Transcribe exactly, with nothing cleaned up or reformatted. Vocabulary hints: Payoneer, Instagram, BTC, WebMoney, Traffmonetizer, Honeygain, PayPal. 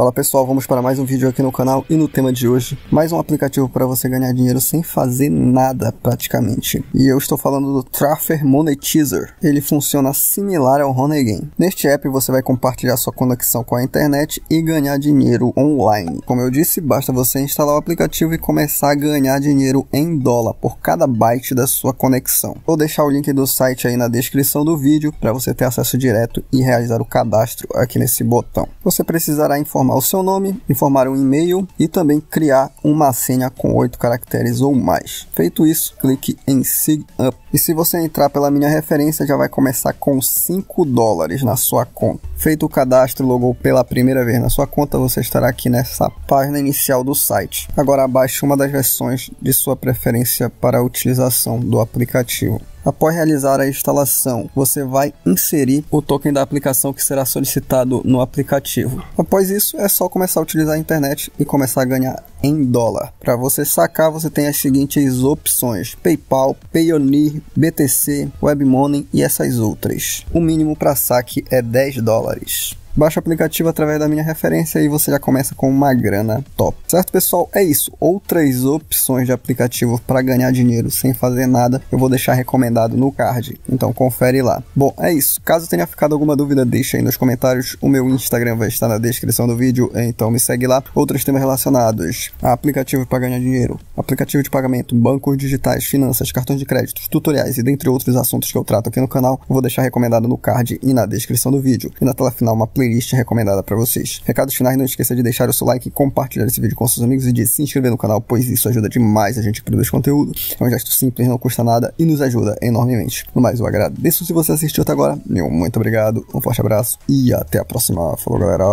Fala pessoal, vamos para mais um vídeo aqui no canal e no tema de hoje, mais um aplicativo para você ganhar dinheiro sem fazer nada praticamente. E eu estou falando do Traffmonetizer. Ele funciona similar ao Honeygain. Neste app você vai compartilhar sua conexão com a internet e ganhar dinheiro online. Como eu disse, basta você instalar o aplicativo e começar a ganhar dinheiro em dólar por cada byte da sua conexão. Vou deixar o link do site aí na descrição do vídeo para você ter acesso direto e realizar o cadastro aqui nesse botão. Você precisará informar o seu nome, informar um e-mail e também criar uma senha com oito caracteres ou mais. Feito isso, clique em Sign Up. E se você entrar pela minha referência, já vai começar com cinco dólares na sua conta. Feito o cadastro e logou pela primeira vez na sua conta, você estará aqui nessa página inicial do site. Agora abaixe uma das versões de sua preferência para a utilização do aplicativo. Após realizar a instalação, você vai inserir o token da aplicação que será solicitado no aplicativo. Após isso, é só começar a utilizar a internet e começar a ganhar em dólar. Para você sacar, você tem as seguintes opções: PayPal, Payoneer, B T C, WebMoney e essas outras. O mínimo para saque é dez dólares. Baixa o aplicativo através da minha referência e você já começa com uma grana top. Certo, pessoal? É isso. Outras opções de aplicativo para ganhar dinheiro sem fazer nada, eu vou deixar recomendado no card. Então, confere lá. Bom, é isso. Caso tenha ficado alguma dúvida, deixa aí nos comentários. O meu Instagram vai estar na descrição do vídeo, então me segue lá. Outros temas relacionados a aplicativo para ganhar dinheiro, aplicativo de pagamento, bancos digitais, finanças, cartões de crédito, tutoriais e dentre outros assuntos que eu trato aqui no canal, eu vou deixar recomendado no card e na descrição do vídeo. E na tela final, uma playlist recomendada para vocês. Recados finais, não esqueça de deixar o seu like, compartilhar esse vídeo com seus amigos e de se inscrever no canal, pois isso ajuda demais a gente produzir conteúdo. É um gesto simples, não custa nada e nos ajuda enormemente. No mais, eu agradeço se você assistiu até agora. Meu muito obrigado, um forte abraço e até a próxima. Falou, galera!